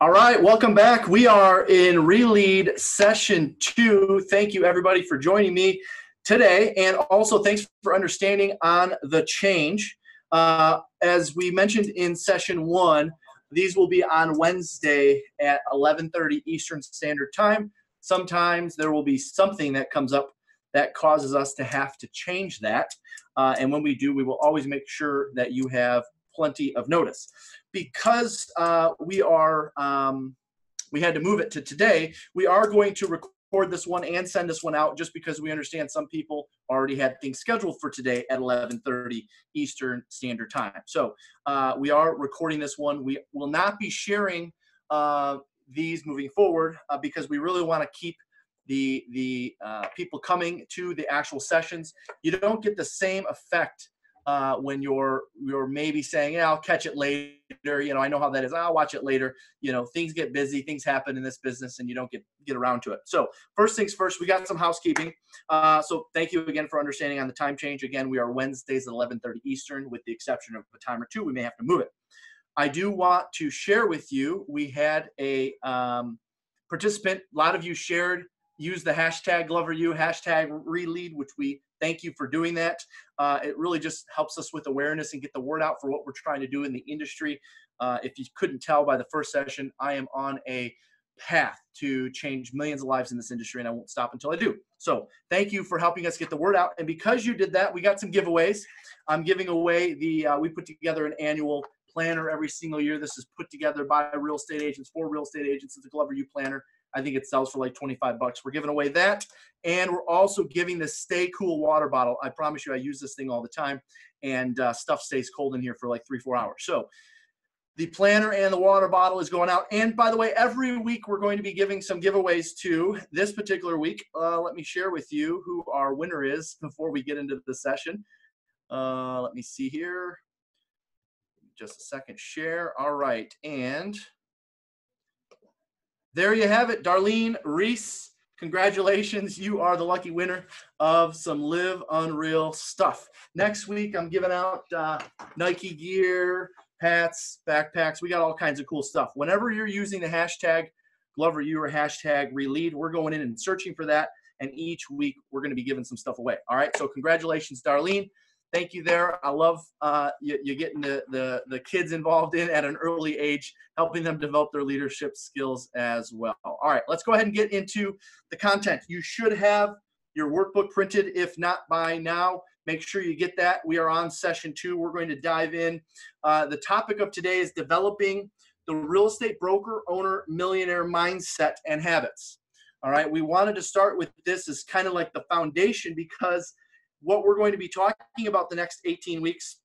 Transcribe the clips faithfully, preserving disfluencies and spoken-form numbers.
All right, welcome back. We are in ReLead session two. Thank you everybody for joining me today, and also thanks for understanding on the change. Uh, as we mentioned in session one, these will be on Wednesday at eleven thirty Eastern Standard Time. Sometimes there will be something that comes up that causes us to have to change that, uh, and when we do, we will always make sure that you have plenty of notice. Because uh, we are um, we had to move it to today, we are going to record this one and send this one out just because we understand some people already had things scheduled for today at eleven thirty Eastern Standard Time. So uh, we are recording this one. We will not be sharing uh, these moving forward uh, because we really want to keep the, the uh, people coming to the actual sessions. You don't get the same effect Uh, when you're you're maybe saying, yeah, I'll catch it later, you know, I know how that is, I'll watch it later. You know, things get busy, things happen in this business, and you don't get, get around to it. So first things first, we got some housekeeping. Uh, so thank you again for understanding on the time change. Again, we are Wednesdays at eleven thirty Eastern, with the exception of a time or two, we may have to move it. I do want to share with you, we had a um, participant, a lot of you shared, use the hashtag Glover U, hashtag ReLead, which we thank you for doing that. Uh, it really just helps us with awareness and get the word out for what we're trying to do in the industry. Uh, if you couldn't tell by the first session, I am on a path to change millions of lives in this industry, and I won't stop until I do. So thank you for helping us get the word out. And because you did that, we got some giveaways. I'm giving away the, uh, we put together an annual planner every single year. This is put together by real estate agents for real estate agents. It's a Glover U planner. I think it sells for like twenty-five bucks. We're giving away that. And we're also giving this Stay Cool water bottle. I promise you, I use this thing all the time, and uh, stuff stays cold in here for like three, four hours. So the planner and the water bottle is going out. And by the way, every week we're going to be giving some giveaways to this particular week. Uh, let me share with you who our winner is before we get into the session. Uh, let me see here. Just a second, share. All right. And there you have it, Darlene Reese. Congratulations, you are the lucky winner of some Live Unreal stuff. Next week, I'm giving out uh, Nike gear, hats, backpacks. We got all kinds of cool stuff. Whenever you're using the hashtag Glover U or hashtag ReLead, we're going in and searching for that, and each week we're going to be giving some stuff away. All right, so congratulations, Darlene. Thank you there. I love uh, you, you're getting the, the, the kids involved in at an early age, helping them develop their leadership skills as well. All right, let's go ahead and get into the content. You should have your workbook printed. If not by now, make sure you get that. We are on session two. We're going to dive in. Uh, the topic of today is developing the real estate broker, owner, millionaire mindset and habits. All right, we wanted to start with this as kind of like the foundation, because what we're going to be talking about the next eighteen weeks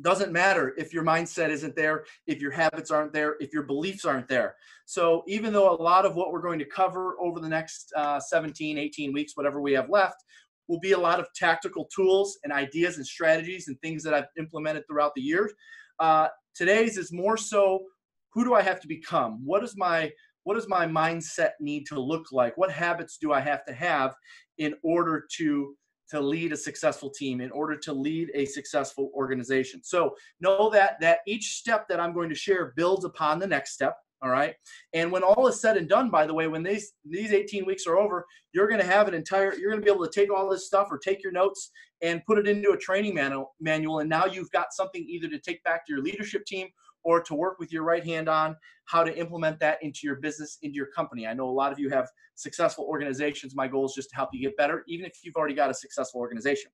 doesn't matter if your mindset isn't there, if your habits aren't there, if your beliefs aren't there. So even though a lot of what we're going to cover over the next uh, seventeen, eighteen weeks, whatever we have left, will be a lot of tactical tools and ideas and strategies and things that I've implemented throughout the years. Uh, today's is more so, who do I have to become? What is my What does my mindset need to look like? What habits do I have to have in order to to lead a successful team, in order to lead a successful organization? So know that that each step that I'm going to share builds upon the next step, all right? And when all is said and done, by the way, when these, these eighteen weeks are over, you're gonna have an entire, you're gonna be able to take all this stuff or take your notes and put it into a training manual, manual, and now you've got something either to take back to your leadership team or to work with your right hand on how to implement that into your business, into your company. I know a lot of you have successful organizations. My goal is just to help you get better, even if you've already got a successful organization.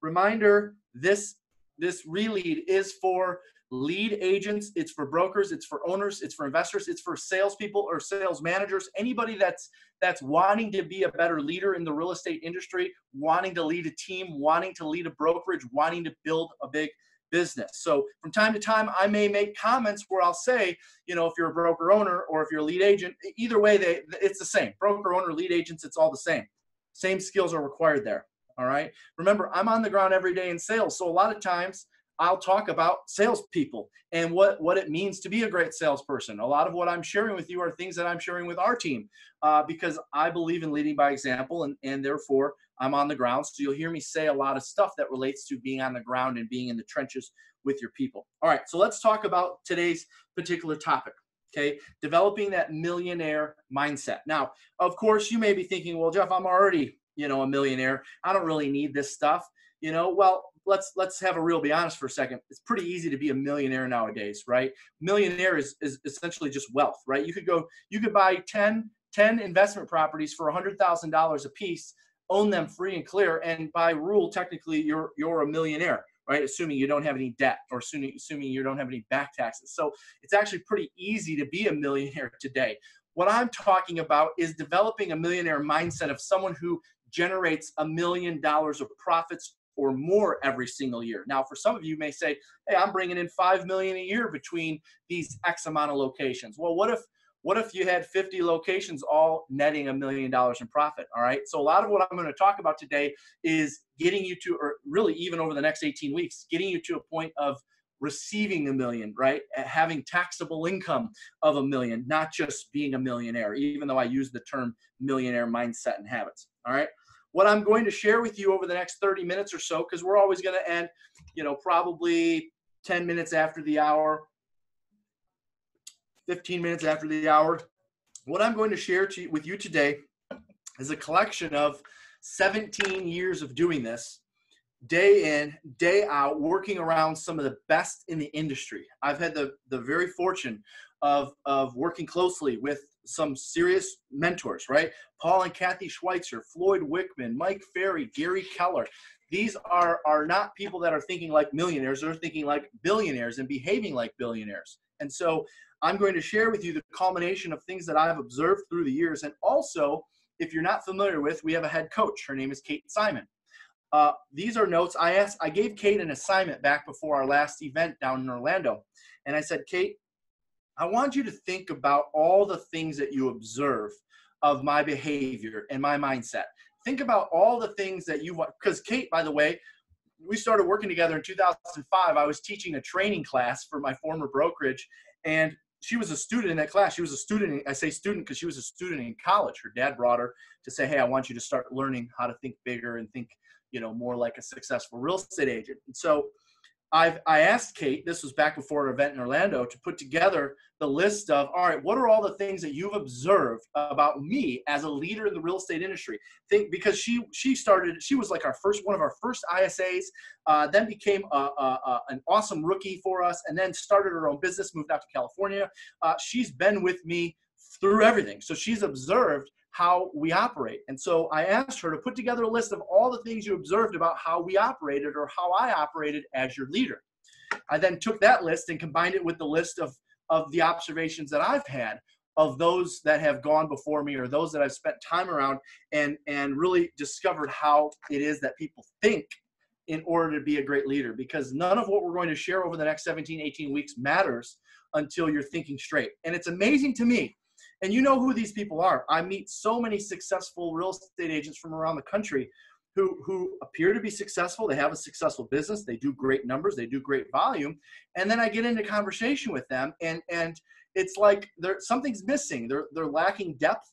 Reminder, this, this ReLead is for lead agents. It's for brokers. It's for owners. It's for investors. It's for salespeople or sales managers, anybody that's, that's wanting to be a better leader in the real estate industry, wanting to lead a team, wanting to lead a brokerage, wanting to build a big business. So from time to time, I may make comments where I'll say, you know, if you're a broker owner or if you're a lead agent, either way, they, it's the same. Broker owner, lead agents, it's all the same. Same skills are required there. All right. Remember, I'm on the ground every day in sales. So a lot of times I'll talk about salespeople and what, what it means to be a great salesperson. A lot of what I'm sharing with you are things that I'm sharing with our team uh, because I believe in leading by example, and, and therefore I'm on the ground. So you'll hear me say a lot of stuff that relates to being on the ground and being in the trenches with your people. All right, so let's talk about today's particular topic. Okay, developing that millionaire mindset. Now, of course, you may be thinking, well, Jeff, I'm already, you know, a millionaire. I don't really need this stuff. You know, well, let's let's have a real be honest for a second. It's pretty easy to be a millionaire nowadays, right? Millionaire is, is essentially just wealth, right? You could go, you could buy ten investment properties for one hundred thousand dollars a piece, own them free and clear, and by rule, technically, you're you're a millionaire, right? Assuming you don't have any debt, or assuming, assuming you don't have any back taxes. So it's actually pretty easy to be a millionaire today. What I'm talking about is developing a millionaire mindset of someone who generates a million dollars of profits or more every single year. Now, for some of you may say, hey, I'm bringing in five million dollars a year between these X amount of locations. Well, what if What if you had fifty locations all netting a million dollars in profit, all right? So a lot of what I'm going to talk about today is getting you to, or really even over the next eighteen weeks, getting you to a point of receiving a million, right? Having taxable income of a million, not just being a millionaire, even though I use the term millionaire mindset and habits, all right? What I'm going to share with you over the next thirty minutes or so, because we're always going to end, you know, probably ten minutes after the hour, fifteen minutes after the hour. What I'm going to share to, with you today is a collection of seventeen years of doing this, day in, day out, working around some of the best in the industry. I've had the, the very fortune of, of working closely with some serious mentors, right? Paul and Kathy Schweitzer, Floyd Wickman, Mike Ferry, Gary Keller. These are, are not people that are thinking like millionaires. They're thinking like billionaires and behaving like billionaires. And so I'm going to share with you the culmination of things that I've observed through the years. And also, if you're not familiar with, we have a head coach. Her name is Kate Simon. Uh, these are notes. I asked, I gave Kate an assignment back before our last event down in Orlando. And I said, Kate, I want you to think about all the things that you observe of my behavior and my mindset. Think about all the things that you want. Because Kate, by the way, we started working together in two thousand five. I was teaching a training class for my former brokerage, and she was a student in that class. She was a student. I say student because she was a student in college. Her dad brought her to say, hey, I want you to start learning how to think bigger and think, you know, more like a successful real estate agent. And so I've, I asked Kate, this was back before our event in Orlando, to put together the list of, all right, what are all the things that you've observed about me as a leader in the real estate industry? Think, because she she started, she was like our first, one of our first I S As, uh, then became a, a, a, an awesome rookie for us, and then started her own business, moved out to California. Uh, she's been with me through everything. So she's observed how we operate. And so I asked her to put together a list of all the things you observed about how we operated or how I operated as your leader. I then took that list and combined it with the list of, of the observations that I've had of those that have gone before me or those that I've spent time around, and, and really discovered how it is that people think in order to be a great leader, because none of what we're going to share over the next seventeen, eighteen weeks matters until you're thinking straight. And it's amazing to me. And you know who these people are. I meet so many successful real estate agents from around the country who, who appear to be successful. They have a successful business. They do great numbers. They do great volume. And then I get into conversation with them, and, and it's like they're, something's missing. They're, they're lacking depth.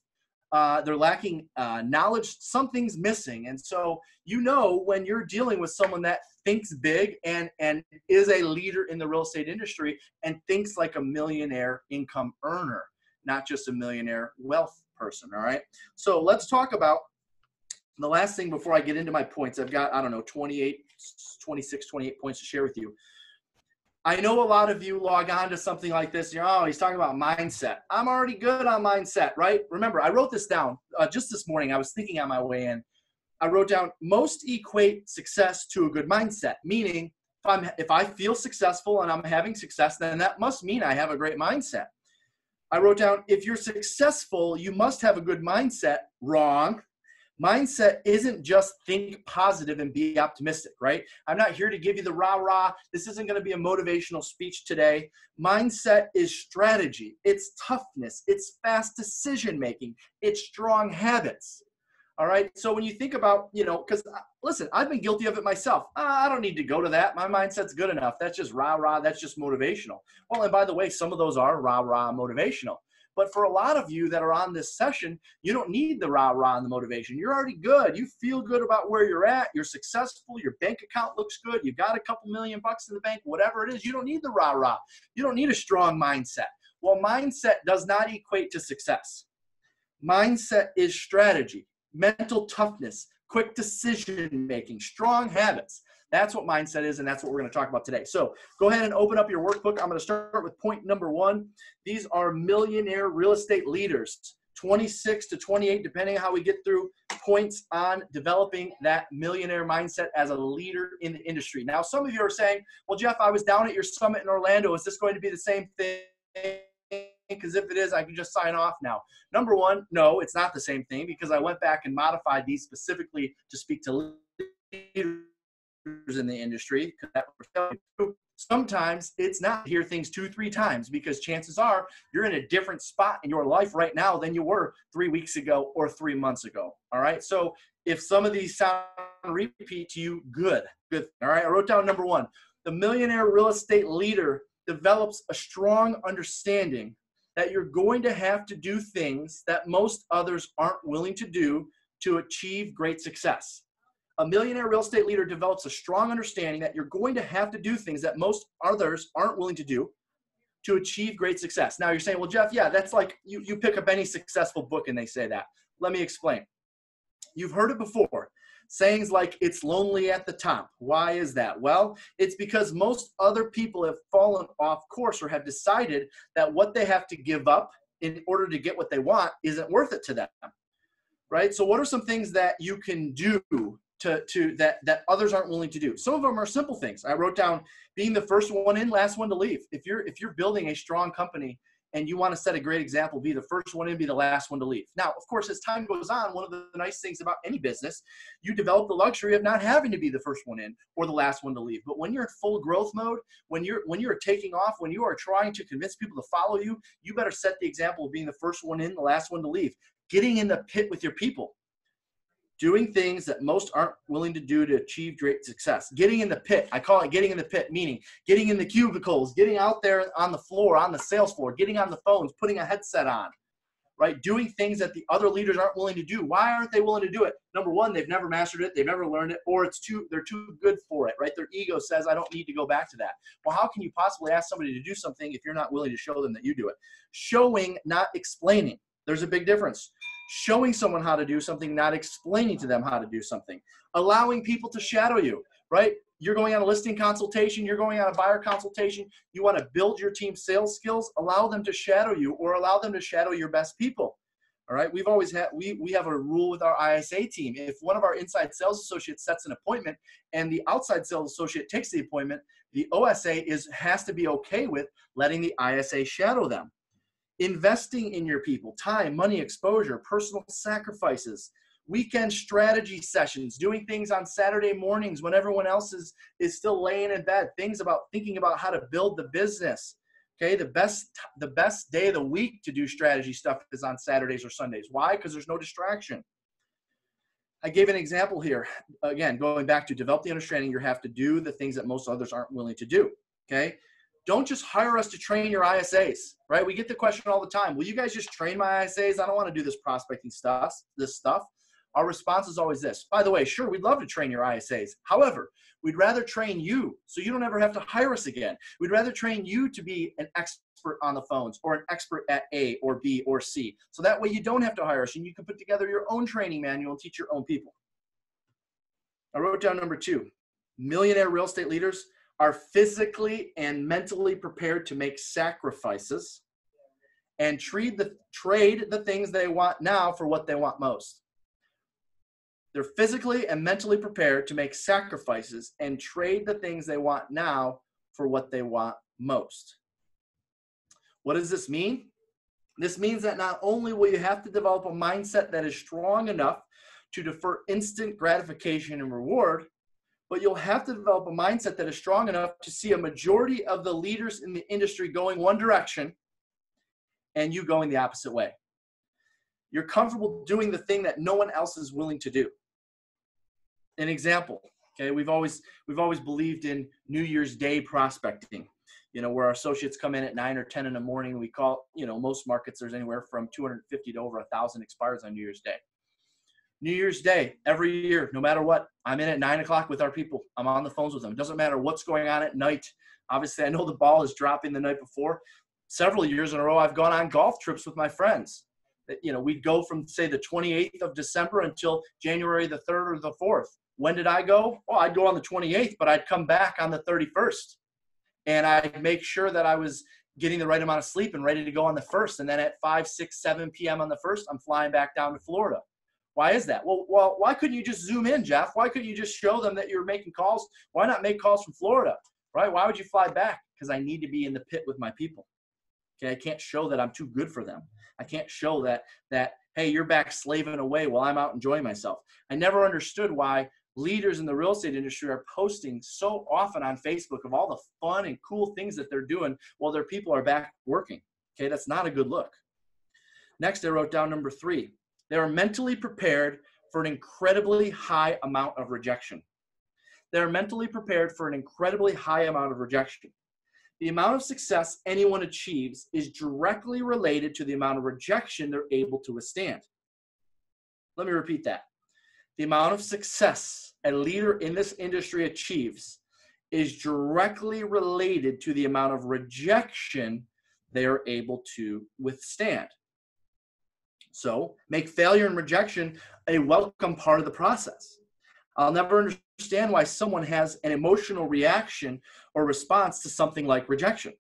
Uh, they're lacking uh, knowledge. Something's missing. And so you know when you're dealing with someone that thinks big and, and is a leader in the real estate industry and thinks like a millionaire income earner, not just a millionaire wealth person, all right? So let's talk about the last thing before I get into my points. I've got, I don't know, twenty-eight, twenty-six, twenty-eight points to share with you. I know a lot of you log on to something like this. You're, oh, he's talking about mindset. I'm already good on mindset, right? Remember, I wrote this down uh, just this morning. I was thinking on my way in. I wrote down, most equate success to a good mindset, meaning if, I'm, if I feel successful and I'm having success, then that must mean I have a great mindset. I wrote down, if you're successful, you must have a good mindset. Wrong. Mindset isn't just think positive and be optimistic, right? I'm not here to give you the rah-rah. This isn't going to be a motivational speech today. Mindset is strategy. It's toughness. It's fast decision-making. It's strong habits. All right. So when you think about, you know, because listen, I've been guilty of it myself. I don't need to go to that. My mindset's good enough. That's just rah, rah. That's just motivational. Well, and by the way, some of those are rah, rah, motivational. But for a lot of you that are on this session, you don't need the rah, rah, and the motivation. You're already good. You feel good about where you're at. You're successful. Your bank account looks good. You've got a couple million bucks in the bank, whatever it is. You don't need the rah, rah. You don't need a strong mindset. Well, mindset does not equate to success. Mindset is strategy, mental toughness, quick decision-making, strong habits. That's what mindset is, and that's what we're going to talk about today. So go ahead and open up your workbook. I'm going to start with point number one. These are millionaire real estate leaders, twenty-six to twenty-eight, depending on how we get through, points on developing that millionaire mindset as a leader in the industry. Now, some of you are saying, well, Jeff, I was down at your summit in Orlando. Is this going to be the same thing? Because if it is, I can just sign off now. Number one, no, it's not the same thing, because I went back and modified these specifically to speak to leaders in the industry. Sometimes it's not hear things two, three times, because chances are you're in a different spot in your life right now than you were three weeks ago or three months ago. All right. So if some of these sound repeat to you, good, good. All right. I wrote down number one, the millionaire real estate leader develops a strong understanding that you're going to have to do things that most others aren't willing to do to achieve great success. A millionaire real estate leader develops a strong understanding that you're going to have to do things that most others aren't willing to do to achieve great success. Now you're saying, well, Jeff, yeah, that's like you, you pick up any successful book and they say that. Let me explain. You've heard it before. Sayings like, it's lonely at the top. Why is that? Well, it's because most other people have fallen off course or have decided that what they have to give up in order to get what they want isn't worth it to them, right? So what are some things that you can do to, to that, that others aren't willing to do? Some of them are simple things. I wrote down being the first one in, last one to leave. If you're, if you're building a strong company and you want to set a great example, be the first one in, be the last one to leave. Now, of course, as time goes on, one of the nice things about any business, you develop the luxury of not having to be the first one in or the last one to leave. But when you're in full growth mode, when you're, when you're taking off, when you are trying to convince people to follow you, you better set the example of being the first one in, the last one to leave. Getting in the pit with your people. Doing things that most aren't willing to do to achieve great success. Getting in the pit. I call it getting in the pit, meaning getting in the cubicles, getting out there on the floor, on the sales floor, getting on the phones, putting a headset on, right? Doing things that the other leaders aren't willing to do. Why aren't they willing to do it? Number one, they've never mastered it. They've never learned it, or it's too, they're too good for it, right? Their ego says, I don't need to go back to that. Well, how can you possibly ask somebody to do something if you're not willing to show them that you do it? Showing, not explaining. There's a big difference. Showing someone how to do something, not explaining to them how to do something. Allowing people to shadow you, right? You're going on a listing consultation. You're going on a buyer consultation. You want to build your team's sales skills. Allow them to shadow you, or allow them to shadow your best people. All right. We've always had, we, we have a rule with our I S A team. If one of our inside sales associates sets an appointment and the outside sales associate takes the appointment, the O S A is, has to be okay with letting the I S A shadow them. Investing in your people, time, money, exposure, personal sacrifices, weekend strategy sessions, doing things on Saturday mornings when everyone else is, is still laying in bed, things about thinking about how to build the business. Okay, the best, the best day of the week to do strategy stuff is on Saturdays or Sundays. Why? Because there's no distraction. I gave an example here. Again, going back to develop the understanding you have to do the things that most others aren't willing to do. Okay. Don't just hire us to train your I S As, right? We get the question all the time. Will you guys just train my I S As? I don't want to do this prospecting stuff, this stuff. Our response is always this. By the way, sure, we'd love to train your I S As. However, we'd rather train you so you don't ever have to hire us again. We'd rather train you to be an expert on the phones, or an expert at A or B or C. So that way you don't have to hire us and you can put together your own training manual and teach your own people. I wrote down number two, millionaire real estate leaders are physically and mentally prepared to make sacrifices and trade the, trade the things they want now for what they want most. They're physically and mentally prepared to make sacrifices and trade the things they want now for what they want most. What does this mean? This means that not only will you have to develop a mindset that is strong enough to defer instant gratification and reward, but you'll have to develop a mindset that is strong enough to see a majority of the leaders in the industry going one direction and you going the opposite way. You're comfortable doing the thing that no one else is willing to do. An example, okay, we've always, we've always believed in New Year's Day prospecting, you know, where our associates come in at nine or ten in the morning. We call, you know, most markets, there's anywhere from two hundred fifty to over one thousand expires on New Year's Day. New Year's Day, every year, no matter what, I'm in at nine o'clock with our people. I'm on the phones with them. It doesn't matter what's going on at night. Obviously, I know the ball is dropping the night before. several years in a row, I've gone on golf trips with my friends. You know, we'd go from, say, the twenty-eighth of December until January the third or the fourth. When did I go? Well, I'd go on the twenty-eighth, but I'd come back on the thirty-first. And I'd make sure that I was getting the right amount of sleep and ready to go on the first. And then at five, six, seven p m on the first, I'm flying back down to Florida. Why is that? Well, well, why couldn't you just zoom in, Jeff? Why couldn't you just show them that you're making calls? Why not make calls from Florida, right? Why would you fly back? Because I need to be in the pit with my people. Okay, I can't show that I'm too good for them. I can't show that, that hey, you're back slaving away while I'm out enjoying myself. I never understood why leaders in the real estate industry are posting so often on Facebook of all the fun and cool things that they're doing while their people are back working. Okay, that's not a good look. Next, I wrote down number three. They are mentally prepared for an incredibly high amount of rejection. They are mentally prepared for an incredibly high amount of rejection. The amount of success anyone achieves is directly related to the amount of rejection they're able to withstand. Let me repeat that. The amount of success a leader in this industry achieves is directly related to the amount of rejection they are able to withstand. So make failure and rejection a welcome part of the process. I'll never understand why someone has an emotional reaction or response to something like rejection.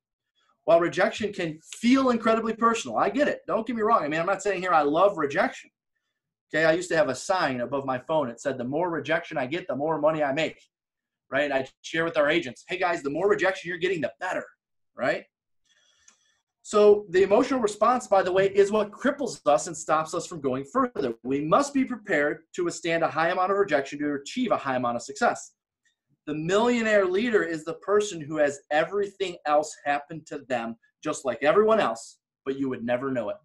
While rejection can feel incredibly personal, I get it. Don't get me wrong. I mean, I'm not saying here I love rejection. Okay, I used to have a sign above my phone. It said, the more rejection I get, the more money I make, right? And I share with our agents, hey guys, the more rejection you're getting, the better, right? So the emotional response, by the way, is what cripples us and stops us from going further. We must be prepared to withstand a high amount of rejection to achieve a high amount of success. The millionaire leader is the person who has everything else happen to them, just like everyone else, but you would never know it.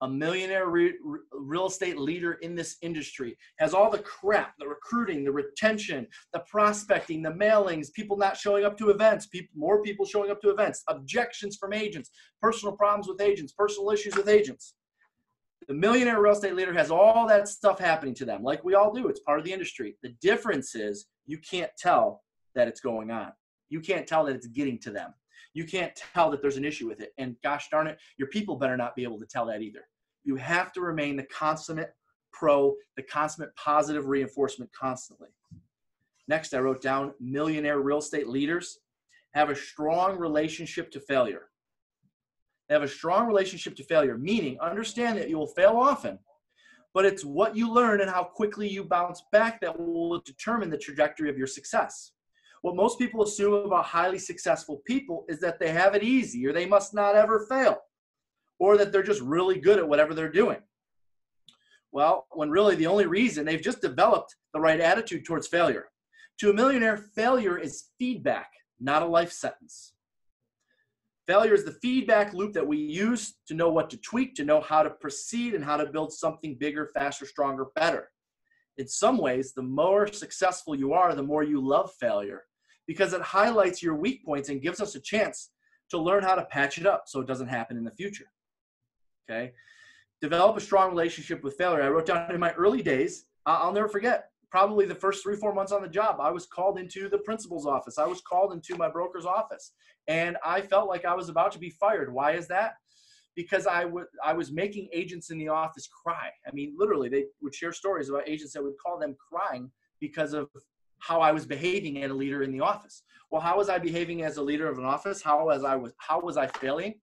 A millionaire re- real estate leader in this industry has all the crap, the recruiting, the retention, the prospecting, the mailings, people not showing up to events, people, more people showing up to events, objections from agents, personal problems with agents, personal issues with agents. The millionaire real estate leader has all that stuff happening to them, like we all do. It's part of the industry. The difference is you can't tell that it's going on. You can't tell that it's getting to them. You can't tell that there's an issue with it. And gosh darn it, your people better not be able to tell that either. You have to remain the consummate pro, the consummate positive reinforcement constantly. Next, I wrote down millionaire real estate leaders have a strong relationship to failure. They have a strong relationship to failure, meaning understand that you will fail often, but it's what you learn and how quickly you bounce back that will determine the trajectory of your success. What most people assume about highly successful people is that they have it easy, or they must not ever fail, or that they're just really good at whatever they're doing. Well, when really the only reason, they've just developed the right attitude towards failure. To a millionaire, failure is feedback, not a life sentence. Failure is the feedback loop that we use to know what to tweak, to know how to proceed, and how to build something bigger, faster, stronger, better. In some ways, the more successful you are, the more you love failure, because it highlights your weak points and gives us a chance to learn how to patch it up so it doesn't happen in the future. Okay. Develop a strong relationship with failure. I wrote down in my early days, I'll never forget, probably the first three, four months on the job, I was called into the principal's office. I was called into my broker's office, and I felt like I was about to be fired. Why is that? Because I, w- I was making agents in the office cry. I mean, literally, they would share stories about agents that would call them crying because of how I was behaving as a leader in the office. Well, how was I behaving as a leader of an office? How was I, was, how was I failing?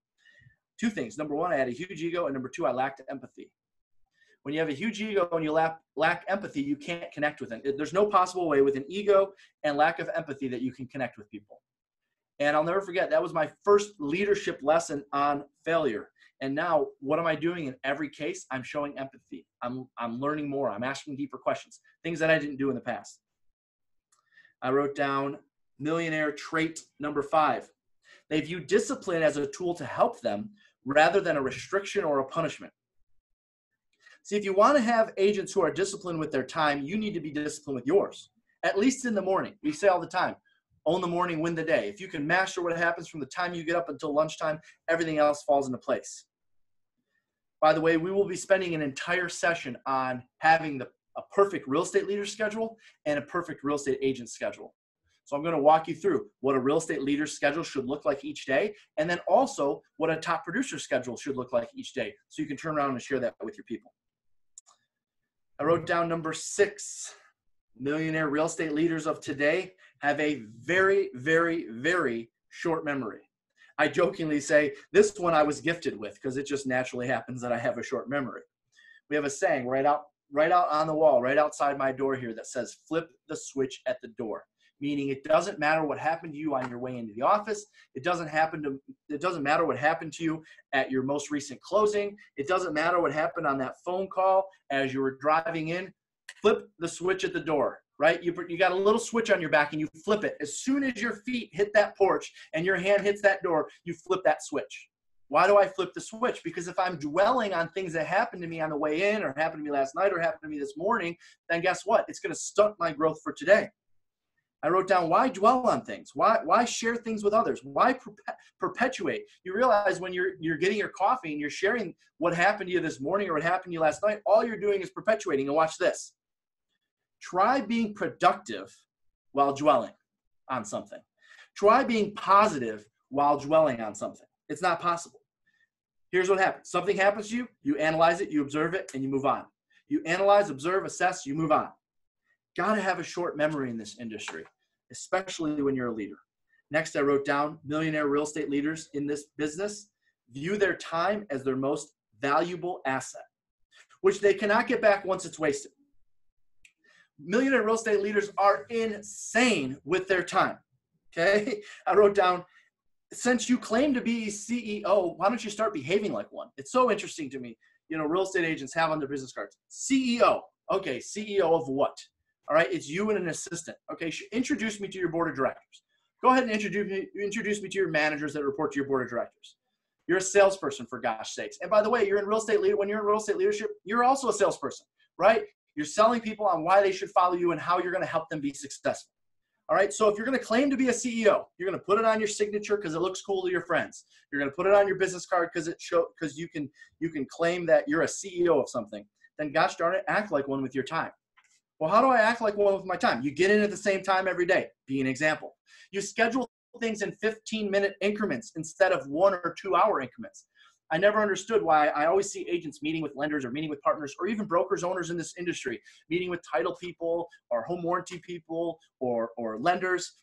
Two things. Number one, I had a huge ego, and number two, I lacked empathy. When you have a huge ego and you lack, lack empathy, you can't connect with them. There's no possible way with an ego and lack of empathy that you can connect with people. And I'll never forget, that was my first leadership lesson on failure. And now what am I doing in every case? I'm showing empathy. I'm, I'm learning more. I'm asking deeper questions, things that I didn't do in the past. I wrote down millionaire trait number five. They view discipline as a tool to help them rather than a restriction or a punishment. See, if you want to have agents who are disciplined with their time, you need to be disciplined with yours, at least in the morning. We say all the time, own the morning, win the day. If you can master what happens from the time you get up until lunchtime, everything else falls into place. By the way, we will be spending an entire session on having the, a perfect real estate leader schedule and a perfect real estate agent schedule. So I'm going to walk you through what a real estate leader's schedule should look like each day, and then also what a top producer's schedule should look like each day, so you can turn around and share that with your people. I wrote down number six. Millionaire real estate leaders of today have a very, very, very short memory. I jokingly say, this one I was gifted with because it just naturally happens that I have a short memory. We have a saying right out, right out on the wall, right outside my door here that says, flip the switch at the door. Meaning it doesn't matter what happened to you on your way into the office. It doesn't happen to, it doesn't matter what happened to you at your most recent closing. It doesn't matter what happened on that phone call as you were driving in. Flip the switch at the door, right? You, you got a little switch on your back and you flip it. As soon as your feet hit that porch and your hand hits that door, you flip that switch. Why do I flip the switch? Because if I'm dwelling on things that happened to me on the way in or happened to me last night or happened to me this morning, then guess what? It's going to stunt my growth for today. I wrote down, why dwell on things? Why, why share things with others? Why perpetuate? You realize when you're, you're getting your coffee and you're sharing what happened to you this morning or what happened to you last night, all you're doing is perpetuating. And watch this. Try being productive while dwelling on something. Try being positive while dwelling on something. It's not possible. Here's what happens. Something happens to you, you analyze it, you observe it, and you move on. You analyze, observe, assess, you move on. Got to have a short memory in this industry, especially when you're a leader. Next, I wrote down millionaire real estate leaders in this business view their time as their most valuable asset, which they cannot get back once it's wasted. Millionaire real estate leaders are insane with their time, okay? I wrote down, since you claim to be C E O, why don't you start behaving like one? It's so interesting to me. You know, real estate agents have on their business cards, C E O. Okay, C E O of what? All right, it's you and an assistant. Okay, introduce me to your board of directors. Go ahead and introduce me, introduce me to your managers that report to your board of directors. You're a salesperson, for gosh sakes. And by the way, you're in real estate lead, when you're in real estate leadership, you're also a salesperson, right? You're selling people on why they should follow you and how you're going to help them be successful. All right, so if you're going to claim to be a C E O, you're going to put it on your signature because it looks cool to your friends. You're going to put it on your business card because it show because you can you can claim that you're a C E O of something. Then gosh darn it, act like one with your time. Well, how do I act like one with my time? You get in at the same time every day. Be an example. You schedule things in fifteen minute increments instead of one or two hour increments. I never understood why I always see agents meeting with lenders or meeting with partners or even brokers, owners in this industry, meeting with title people or home warranty people or, or lenders.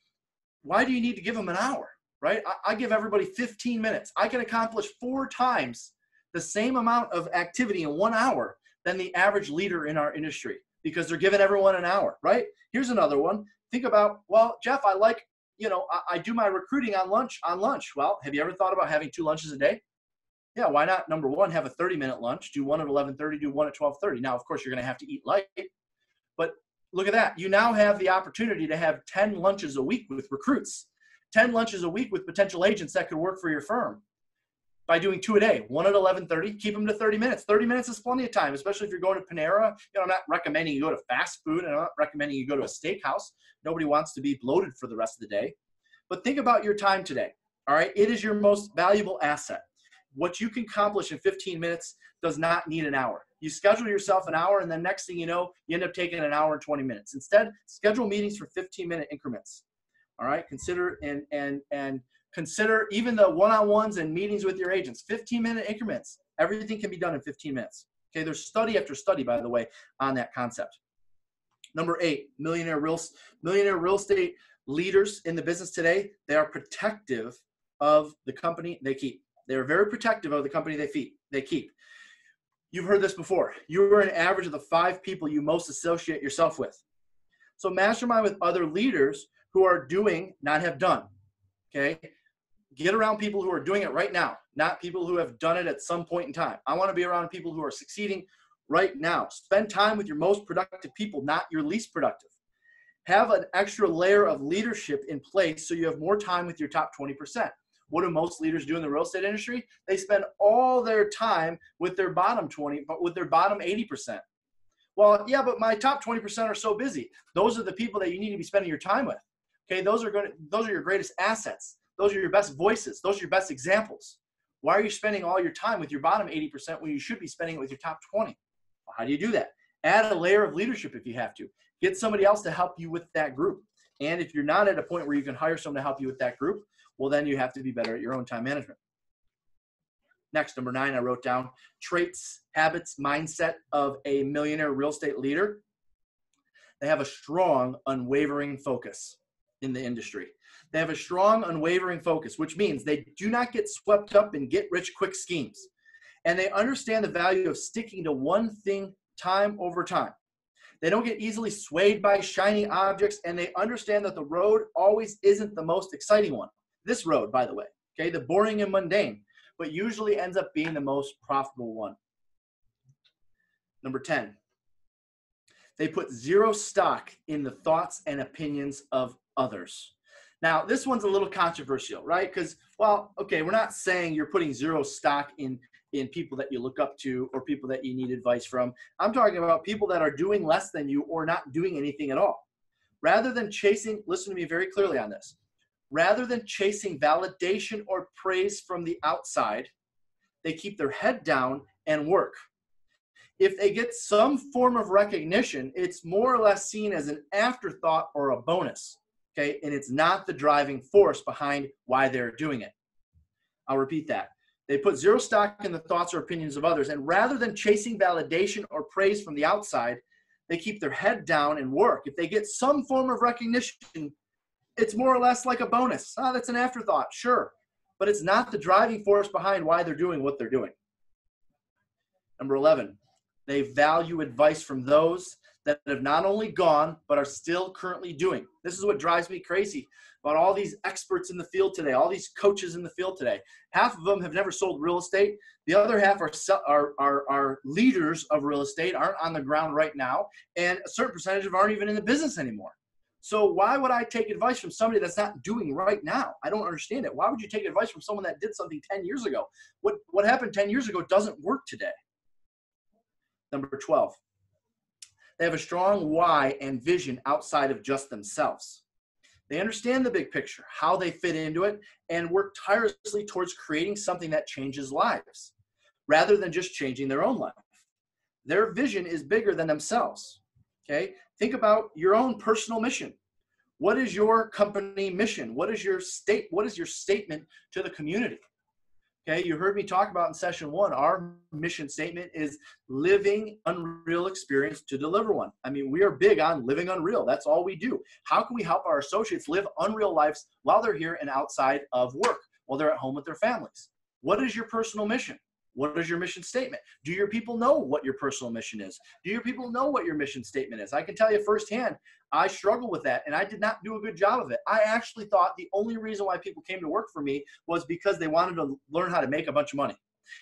Why do you need to give them an hour, right? I, I give everybody fifteen minutes. I can accomplish four times the same amount of activity in one hour than the average leader in our industry because they're giving everyone an hour, right? Here's another one. Think about, well, Jeff, I like, you know, I, I do my recruiting on lunch, on lunch. Well, have you ever thought about having two lunches a day? Yeah, why not, number one, have a thirty minute lunch, do one at eleven thirty, do one at twelve thirty. Now, of course, you're going to have to eat light, but look at that. You now have the opportunity to have ten lunches a week with recruits, ten lunches a week with potential agents that could work for your firm by doing two a day, one at eleven thirty, keep them to thirty minutes. thirty minutes is plenty of time, especially if you're going to Panera. You know, I'm not recommending you go to fast food, and I'm not recommending you go to a steakhouse. Nobody wants to be bloated for the rest of the day, but think about your time today, all right? It is your most valuable asset. What you can accomplish in fifteen minutes does not need an hour. You schedule yourself an hour, and then next thing you know, you end up taking an hour and twenty minutes. Instead, schedule meetings for fifteen minute increments. All right, consider and and and consider even the one-on-ones and meetings with your agents, fifteen minute increments. Everything can be done in fifteen minutes. Okay, there's study after study, by the way, on that concept. Number eight, millionaire real millionaire real estate leaders in the business today, they are protective of the company they keep. They're very protective of the company they, feed, they keep. You've heard this before. You are an average of the five people you most associate yourself with. So mastermind with other leaders who are doing, not have done, okay? Get around people who are doing it right now, not people who have done it at some point in time. I wanna be around people who are succeeding right now. Spend time with your most productive people, not your least productive. Have an extra layer of leadership in place so you have more time with your top twenty percent. What do most leaders do in the real estate industry? They spend all their time with their bottom twenty, but with their bottom eighty percent. Well, yeah, but my top twenty percent are so busy. Those are the people that you need to be spending your time with. Okay, those are going to, those are your greatest assets. Those are your best voices. Those are your best examples. Why are you spending all your time with your bottom eighty percent when you should be spending it with your top twenty? Well, how do you do that? Add a layer of leadership if you have to. Get somebody else to help you with that group. And if you're not at a point where you can hire someone to help you with that group, well, then you have to be better at your own time management. Next, number nine, I wrote down traits, habits, mindset of a millionaire real estate leader. They have a strong, unwavering focus in the industry. They have a strong, unwavering focus, which means they do not get swept up in get-rich-quick schemes. And they understand the value of sticking to one thing time over time. They don't get easily swayed by shiny objects, and they understand that the road always isn't the most exciting one. This road, by the way, okay, the boring and mundane, but usually ends up being the most profitable one. Number ten, they put zero stock in the thoughts and opinions of others. Now, this one's a little controversial, right? Because, well, okay, we're not saying you're putting zero stock in in people that you look up to or people that you need advice from. I'm talking about people that are doing less than you or not doing anything at all. Rather than chasing, listen to me very clearly on this, rather than chasing validation or praise from the outside, they keep their head down and work. If they get some form of recognition, it's more or less seen as an afterthought or a bonus, okay? And it's not the driving force behind why they're doing it. I'll repeat that. They put zero stock in the thoughts or opinions of others, and rather than chasing validation or praise from the outside, they keep their head down and work. If they get some form of recognition, it's more or less like a bonus. Ah, that's an afterthought, sure, but it's not the driving force behind why they're doing what they're doing. Number eleven, they value advice from those that have not only gone, but are still currently doing. This is what drives me crazy about all these experts in the field today, all these coaches in the field today. Half of them have never sold real estate. The other half are, are, are, are leaders of real estate, aren't on the ground right now, and a certain percentage of aren't even in the business anymore. So why would I take advice from somebody that's not doing right now? I don't understand it. Why would you take advice from someone that did something ten years ago? What, what happened ten years ago doesn't work today. Number twelve. They have a strong why and vision outside of just themselves. They understand the big picture, how they fit into it, and work tirelessly towards creating something that changes lives, rather than just changing their own life. Their vision is bigger than themselves, okay? Think about your own personal mission. What is your company mission? What is your state? What is your statement to the community? Okay, you heard me talk about in session one, our mission statement is living unreal experience to deliver one. I mean, we are big on living unreal. That's all we do. How can we help our associates live unreal lives while they're here and outside of work, while they're at home with their families? What is your personal mission? What is your mission statement? Do your people know what your personal mission is? Do your people know what your mission statement is? I can tell you firsthand, I struggled with that, and I did not do a good job of it. I actually thought the only reason why people came to work for me was because they wanted to learn how to make a bunch of money.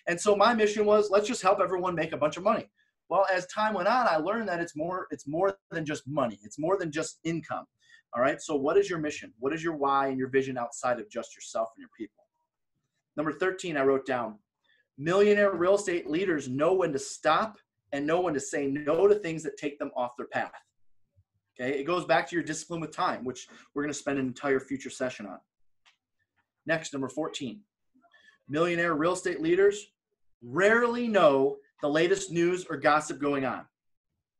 And so my mission was, let's just help everyone make a bunch of money. Well, as time went on, I learned that it's more, it's more than just money. It's more than just income. All right, so what is your mission? What is your why and your vision outside of just yourself and your people? Number thirteen, I wrote down, millionaire real estate leaders know when to stop and know when to say no to things that take them off their path. Okay, it goes back to your discipline with time, which we're going to spend an entire future session on. Next, number fourteen. Millionaire real estate leaders rarely know the latest news or gossip going on.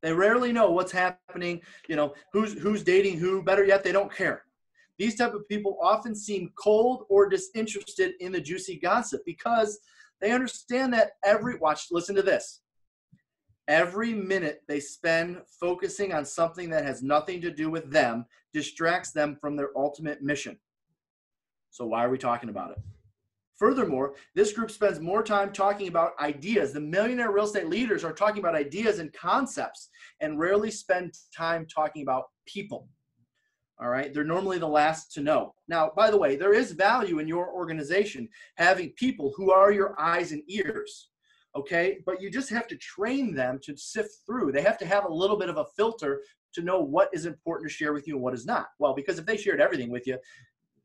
They rarely know what's happening, you know, who's, who's dating who. Better yet, they don't care. These type of people often seem cold or disinterested in the juicy gossip because they understand that every, watch, listen to this. Every minute they spend focusing on something that has nothing to do with them distracts them from their ultimate mission. So why are we talking about it? Furthermore, this group spends more time talking about ideas. The millionaire real estate leaders are talking about ideas and concepts and rarely spend time talking about people. All right, they're normally the last to know. Now, by the way, there is value in your organization having people who are your eyes and ears, okay? But you just have to train them to sift through. They have to have a little bit of a filter to know what is important to share with you and what is not. Well, because if they shared everything with you,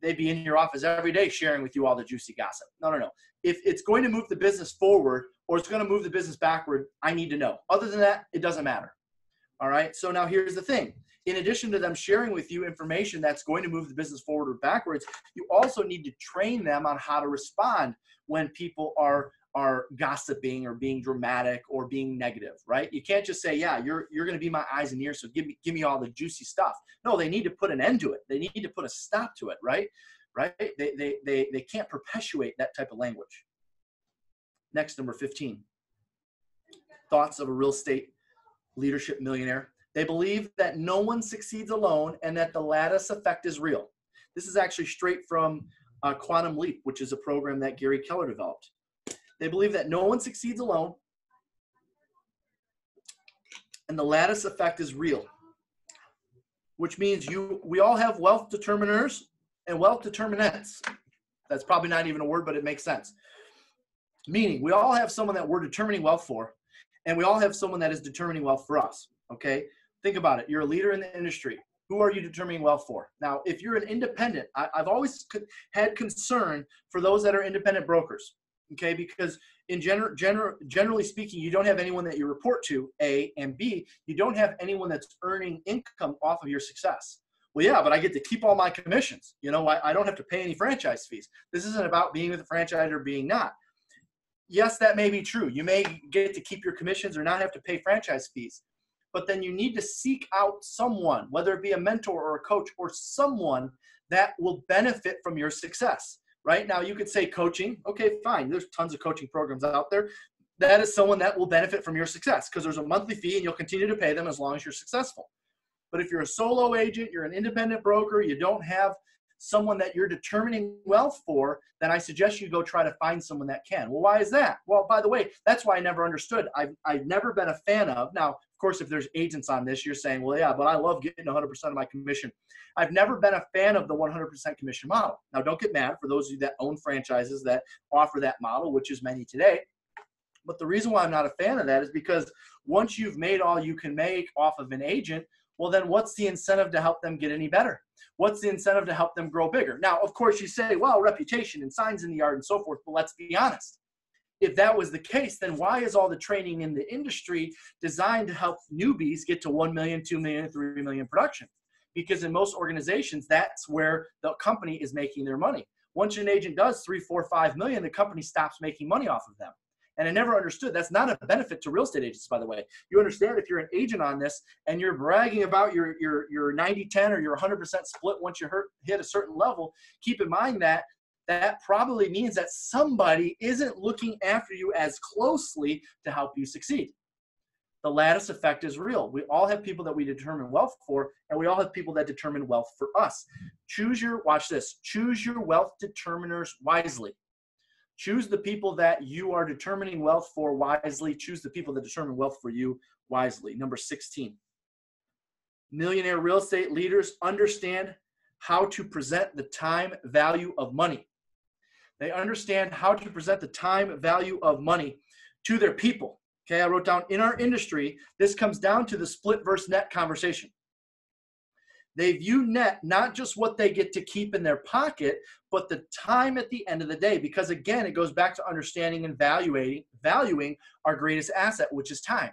they'd be in your office every day sharing with you all the juicy gossip. No, no, no. If it's going to move the business forward or it's going to move the business backward, I need to know. Other than that, it doesn't matter. All right, so now here's the thing. In addition to them sharing with you information that's going to move the business forward or backwards, you also need to train them on how to respond when people are are gossiping or being dramatic or being negative, right? You can't just say, yeah, you're, you're going to be my eyes and ears, so give me, give me all the juicy stuff. No, they need to put an end to it. They need to put a stop to it, right? Right? They, they, they, they can't perpetuate that type of language. Next, number fifteen, thoughts of a real estate leadership millionaire. They believe that no one succeeds alone and that the lattice effect is real. This is actually straight from uh, Quantum Leap, which is a program that Gary Keller developed. They believe that no one succeeds alone and the lattice effect is real, which means you, we all have wealth determiners and wealth determinants. That's probably not even a word, but it makes sense. Meaning we all have someone that we're determining wealth for, and we all have someone that is determining wealth for us, okay? Think about it. You're a leader in the industry. Who are you determining wealth for? Now, if you're an independent, I, I've always had concern for those that are independent brokers. Okay, because in general, general, generally speaking, you don't have anyone that you report to, A, and B, you don't have anyone that's earning income off of your success. Well, yeah, but I get to keep all my commissions. You know, I, I don't have to pay any franchise fees. This isn't about being with a franchise or being not. Yes, that may be true. You may get to keep your commissions or not have to pay franchise fees, but then you need to seek out someone, whether it be a mentor or a coach or someone that will benefit from your success. Right now, you could say coaching. Okay, fine. There's tons of coaching programs out there. That is someone that will benefit from your success because there's a monthly fee and you'll continue to pay them as long as you're successful. But if you're a solo agent, you're an independent broker, you don't have someone that you're determining wealth for, then I suggest you go try to find someone that can. Well, why is that? Well, by the way, that's why I never understood. I've, I've never been a fan of. Now, of course, if there's agents on this, you're saying, well, yeah, but I love getting one hundred percent of my commission. I've never been a fan of the one hundred percent commission model. Now, don't get mad for those of you that own franchises that offer that model, which is many today. But the reason why I'm not a fan of that is because once you've made all you can make off of an agent, well, then what's the incentive to help them get any better? What's the incentive to help them grow bigger? Now, of course, you say, well, reputation and signs in the yard and so forth, but let's be honest. If that was the case, then why is all the training in the industry designed to help newbies get to one million, two million, three million production? Because in most organizations, that's where the company is making their money. Once an agent does three, four, five million, the company stops making money off of them. And I never understood. That's not a benefit to real estate agents, by the way. You understand if you're an agent on this and you're bragging about your your your ninety ten or your one hundred percent split once you hit a certain level, keep in mind that that probably means that somebody isn't looking after you as closely to help you succeed. The lattice effect is real. We all have people that we determine wealth for, and we all have people that determine wealth for us. Choose your, watch this, choose your wealth determiners wisely. Choose the people that you are determining wealth for wisely. Choose the people that determine wealth for you wisely. Number sixteen, millionaire real estate leaders understand how to present the time value of money. They understand how to present the time value of money to their people. Okay, I wrote down in our industry, this comes down to the split versus net conversation. They view net, not just what they get to keep in their pocket, but the time at the end of the day. Because again, it goes back to understanding and valuing, valuing our greatest asset, which is time.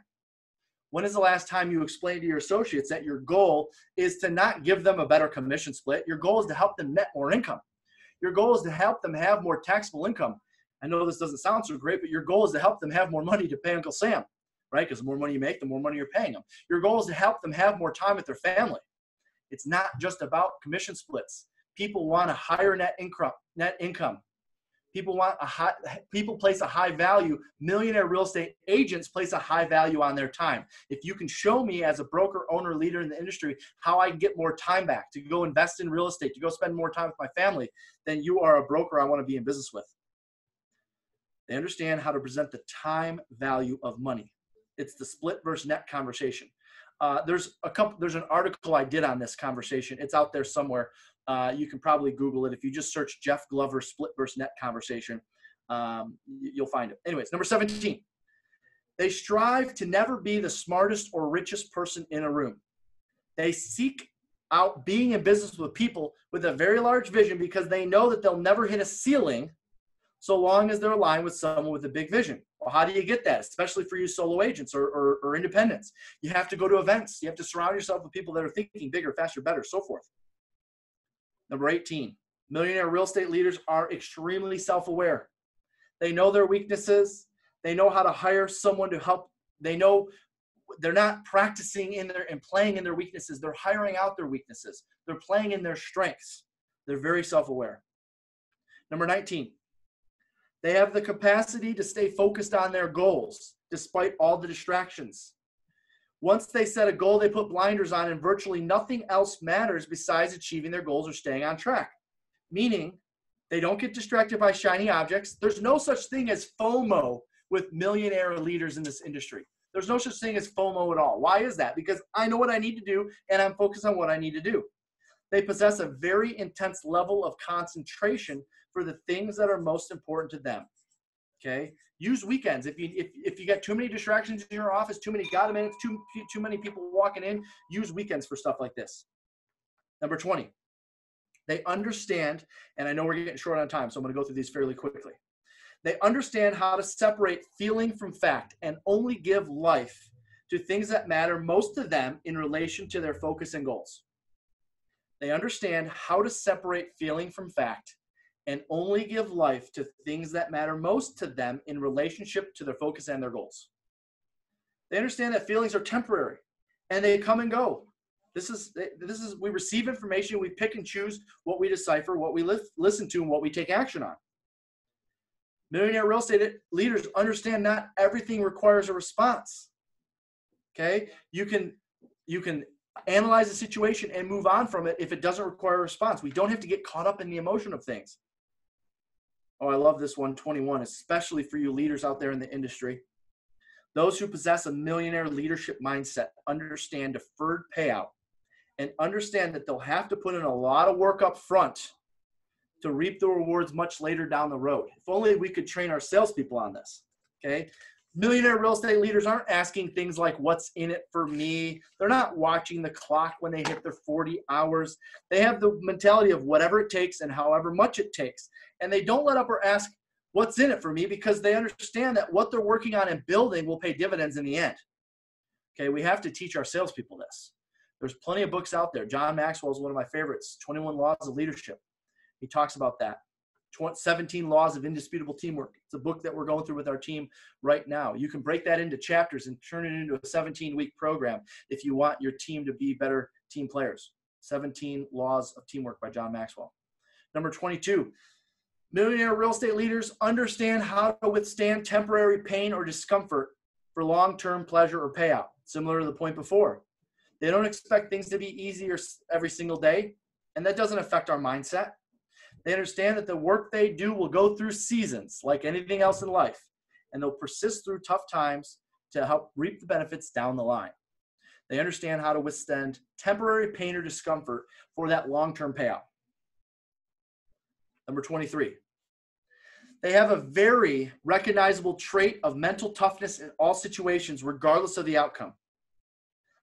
When is the last time you explained to your associates that your goal is to not give them a better commission split? Your goal is to help them net more income. Your goal is to help them have more taxable income. I know this doesn't sound so great, but your goal is to help them have more money to pay Uncle Sam, right? Because the more money you make, the more money you're paying them. Your goal is to help them have more time with their family. It's not just about commission splits. People want a higher net income. Net income. People want a high, people place a high value. Millionaire real estate agents place a high value on their time. If you can show me as a broker, owner, leader in the industry how I can get more time back to go invest in real estate, to go spend more time with my family, then you are a broker I want to be in business with. They understand how to present the time value of money. It's the split versus net conversation. Uh, there's a couple, there's an article I did on this conversation. It's out there somewhere. Uh, you can probably Google it. If you just search Jeff Glover split versus net conversation, um, you'll find it. Anyways, number seventeen, they strive to never be the smartest or richest person in a room. They seek out being in business with people with a very large vision because they know that they'll never hit a ceiling so long as they're aligned with someone with a big vision. Well, how do you get that, especially for you solo agents or, or, or independents? You have to go to events. You have to surround yourself with people that are thinking bigger, faster, better, so forth. Number eighteen, millionaire real estate leaders are extremely self-aware. They know their weaknesses. They know how to hire someone to help. They know they're not practicing in their and playing in their weaknesses. They're hiring out their weaknesses. They're playing in their strengths. They're very self-aware. Number nineteen, they have the capacity to stay focused on their goals despite all the distractions. Once they set a goal, they put blinders on and virtually nothing else matters besides achieving their goals or staying on track. Meaning, they don't get distracted by shiny objects. There's no such thing as FOMO with millionaire leaders in this industry. There's no such thing as FOMO at all. Why is that? Because I know what I need to do and I'm focused on what I need to do. They possess a very intense level of concentration for the things that are most important to them. Okay. Use weekends. If you, if, if you got too many distractions in your office, too many God minutes, too, too many people walking in, use weekends for stuff like this. Number twenty, they understand, and I know we're getting short on time, so I'm going to go through these fairly quickly. They understand how to separate feeling from fact and only give life to things that matter most to them in relation to their focus and goals. They understand how to separate feeling from fact and only give life to things that matter most to them in relationship to their focus and their goals. They understand that feelings are temporary and they come and go. This is, this is we receive information, we pick and choose what we decipher, what we li- listen to, and what we take action on. Millionaire real estate leaders understand not everything requires a response. Okay, you can, you can analyze the situation and move on from it if it doesn't require a response. We don't have to get caught up in the emotion of things. Oh, I love this one, twenty-one, especially for you leaders out there in the industry. Those who possess a millionaire leadership mindset understand deferred payout and understand that they'll have to put in a lot of work up front to reap the rewards much later down the road. If only we could train our salespeople on this, okay? Millionaire real estate leaders aren't asking things like, what's in it for me? They're not watching the clock when they hit their forty hours. They have the mentality of whatever it takes and however much it takes. And they don't let up or ask, what's in it for me? Because they understand that what they're working on and building will pay dividends in the end. Okay, we have to teach our salespeople this. There's plenty of books out there. John Maxwell is one of my favorites, twenty-one Laws of Leadership. He talks about that. seventeen Laws of Indisputable Teamwork. It's a book that we're going through with our team right now. You can break that into chapters and turn it into a seventeen-week program if you want your team to be better team players. seventeen Laws of Teamwork by John Maxwell. Number twenty-two, millionaire real estate leaders understand how to withstand temporary pain or discomfort for long-term pleasure or payout, similar to the point before. They don't expect things to be easier every single day, and that doesn't affect our mindset. They understand that the work they do will go through seasons like anything else in life, and they'll persist through tough times to help reap the benefits down the line. They understand how to withstand temporary pain or discomfort for that long-term payout. Number twenty-three, they have a very recognizable trait of mental toughness in all situations, regardless of the outcome.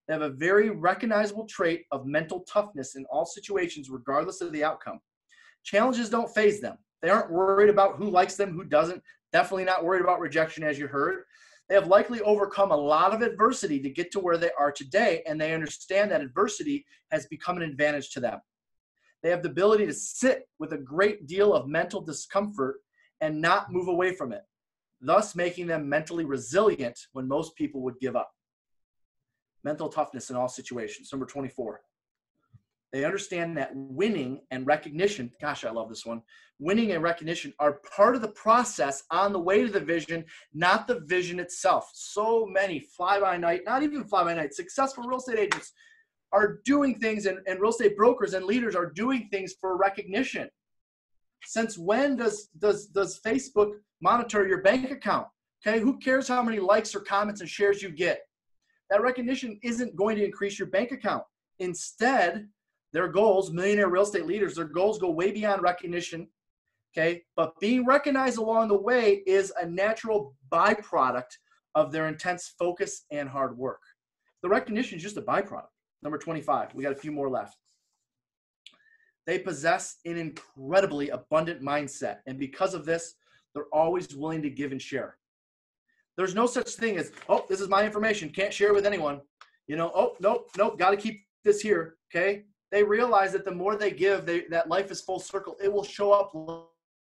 They have a very recognizable trait of mental toughness in all situations, regardless of the outcome. Challenges don't faze them. They aren't worried about who likes them, who doesn't. Definitely not worried about rejection, as you heard. They have likely overcome a lot of adversity to get to where they are today, and they understand that adversity has become an advantage to them. They have the ability to sit with a great deal of mental discomfort and not move away from it, thus making them mentally resilient when most people would give up. Mental toughness in all situations. Number twenty-four. They understand that winning and recognition, gosh, I love this one, winning and recognition are part of the process on the way to the vision, not the vision itself. So many fly-by-night, not even fly-by-night, successful real estate agents are doing things, and, and real estate brokers and leaders are doing things for recognition. Since when does, does, does Facebook monitor your bank account? Okay, who cares how many likes or comments and shares you get? That recognition isn't going to increase your bank account. Instead, their goals, millionaire real estate leaders, their goals go way beyond recognition, okay? But being recognized along the way is a natural byproduct of their intense focus and hard work. The recognition is just a byproduct. Number twenty-five, we got a few more left. They possess an incredibly abundant mindset, and because of this, they're always willing to give and share. There's no such thing as, oh, this is my information, can't share with anyone. You know, oh, nope, nope, got to keep this here, okay? They realize that the more they give, they, that life is full circle. It will show up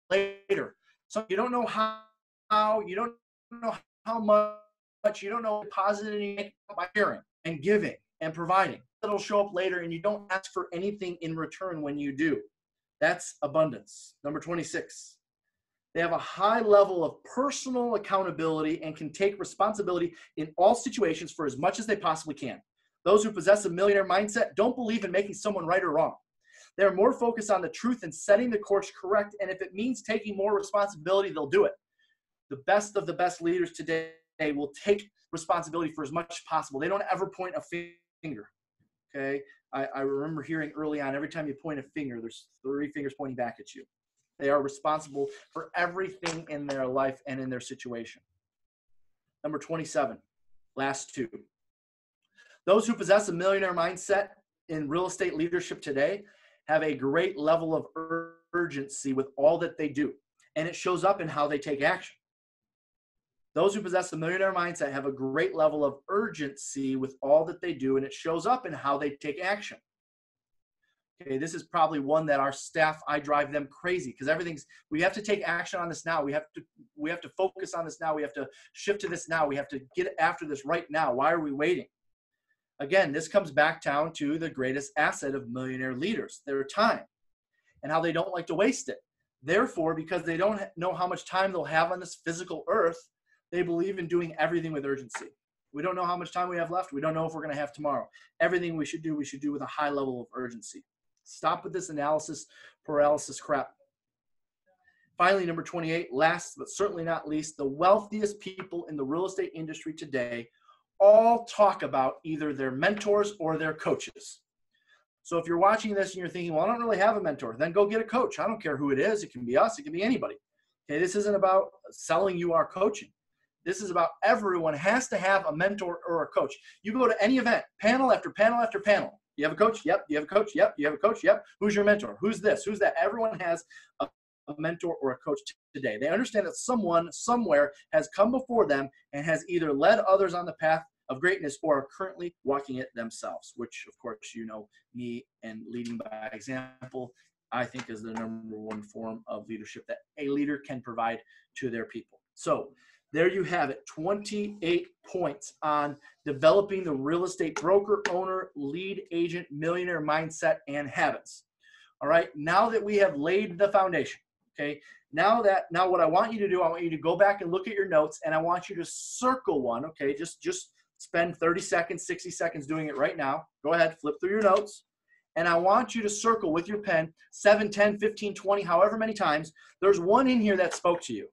later. So you don't know how how, you don't know how much, you don't know positive by sharing and giving and providing. It'll show up later, and you don't ask for anything in return when you do. That's abundance. Number twenty-six, they have a high level of personal accountability and can take responsibility in all situations for as much as they possibly can. Those who possess a millionaire mindset don't believe in making someone right or wrong. They're more focused on the truth and setting the course correct, and if it means taking more responsibility, they'll do it. The best of the best leaders today will take responsibility for as much as possible. They don't ever point a finger, okay? I, I remember hearing early on, every time you point a finger, there's three fingers pointing back at you. They are responsible for everything in their life and in their situation. Number twenty-seven, last two. Those who possess a millionaire mindset in real estate leadership today have a great level of urgency with all that they do, and it shows up in how they take action. Those who possess the millionaire mindset have a great level of urgency with all that they do, and it shows up in how they take action. Okay, this is probably one that our staff, I drive them crazy, because everything's, we have to take action on this now. We have to, we have to focus on this now. We have to shift to this now. We have to get after this right now. Why are we waiting? Again, this comes back down to the greatest asset of millionaire leaders, their time, and how they don't like to waste it. Therefore, because they don't know how much time they'll have on this physical earth, they believe in doing everything with urgency. We don't know how much time we have left. We don't know if we're going to have tomorrow. Everything we should do, we should do with a high level of urgency. Stop with this analysis paralysis crap. Finally, number twenty-eight, last but certainly not least, the wealthiest people in the real estate industry today all talk about either their mentors or their coaches. So if you're watching this and you're thinking, well, I don't really have a mentor, then go get a coach. I don't care who it is. It can be us. It can be anybody. Okay, this isn't about selling you our coaching. This is about everyone has to have a mentor or a coach. You go to any event, panel after panel after panel. Do you have a coach? Yep. Do you have a coach? Yep. Do you have a coach? Yep. Who's your mentor? Who's this? Who's that? Everyone has a mentor or a coach today. They understand that someone somewhere has come before them and has either led others on the path of greatness or are currently walking it themselves, which of course, you know, me and leading by example, I think is the number one form of leadership that a leader can provide to their people. So there you have it, twenty-eight points on developing the real estate broker, owner, lead agent, millionaire mindset and habits. All right, now that we have laid the foundation, okay, now that, now what I want you to do, I want you to go back and look at your notes, and I want you to circle one, okay, just, just spend thirty seconds, sixty seconds doing it right now. Go ahead, flip through your notes, and I want you to circle with your pen seven, ten, fifteen, twenty, however many times. There's one in here that spoke to you.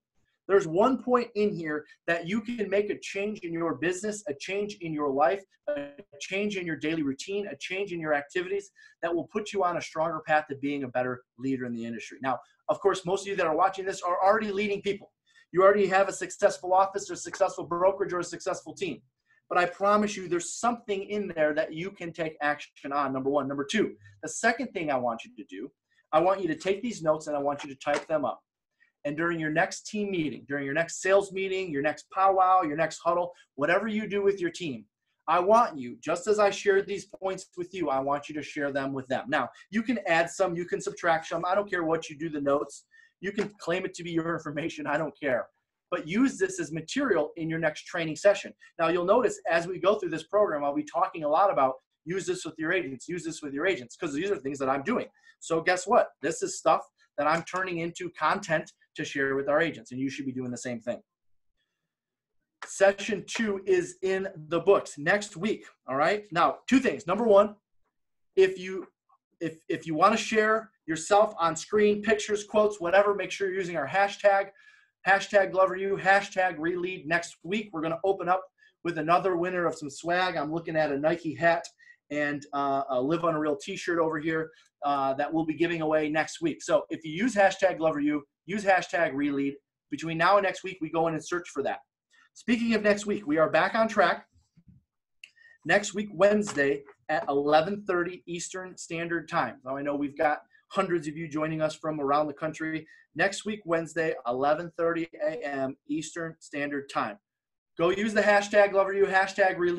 There's one point in here that you can make a change in your business, a change in your life, a change in your daily routine, a change in your activities that will put you on a stronger path to being a better leader in the industry. Now, of course, most of you that are watching this are already leading people. You already have a successful office or a successful brokerage or a successful team. But I promise you there's something in there that you can take action on, number one. Number two, the second thing I want you to do, I want you to take these notes and I want you to type them up. And during your next team meeting, during your next sales meeting, your next powwow, your next huddle, whatever you do with your team, I want you, just as I shared these points with you, I want you to share them with them. Now, you can add some, you can subtract some. I don't care what you do, the notes. You can claim it to be your information. I don't care. But use this as material in your next training session. Now, you'll notice as we go through this program, I'll be talking a lot about use this with your agents, use this with your agents, because these are things that I'm doing. So guess what? This is stuff that I'm turning into content to share with our agents, and you should be doing the same thing. Session two is in the books next week. All right. Now, two things. Number one, if you if if you want to share yourself on screen, pictures, quotes, whatever, make sure you're using our hashtag, hashtag Glover U, hashtag ReLead next week. We're going to open up with another winner of some swag. I'm looking at a Nike hat and uh, a Live on a Real t-shirt over here uh, that we'll be giving away next week. So if you use hashtag Glover U, use hashtag ReLead. Between now and next week, we go in and search for that. Speaking of next week, we are back on track. Next week, Wednesday at eleven thirty Eastern Standard Time. Now I know we've got hundreds of you joining us from around the country. Next week, Wednesday, eleven thirty a m Eastern Standard Time. Go use the hashtag Glover U, hashtag ReLead.